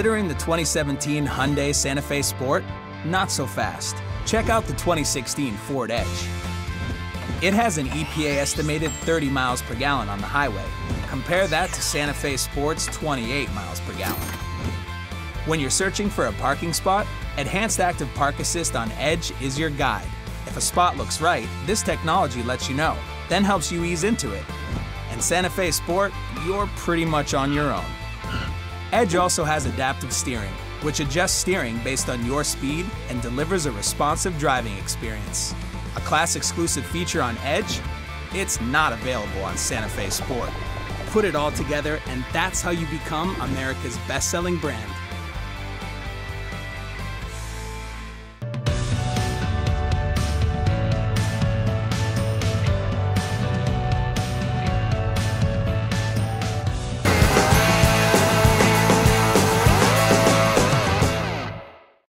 Considering the 2017 Hyundai Santa Fe Sport? Not so fast. Check out the 2016 Ford Edge. It has an EPA estimated 30 miles per gallon on the highway. Compare that to Santa Fe Sport's 28 miles per gallon. When you're searching for a parking spot, Enhanced Active Park Assist on Edge is your guide. If a spot looks right, this technology lets you know, then helps you ease into it. In Santa Fe Sport, you're pretty much on your own. Edge also has adaptive steering, which adjusts steering based on your speed and delivers a responsive driving experience. A class-exclusive feature on Edge? It's not available on Santa Fe Sport. Put it all together, and that's how you become America's best-selling brand.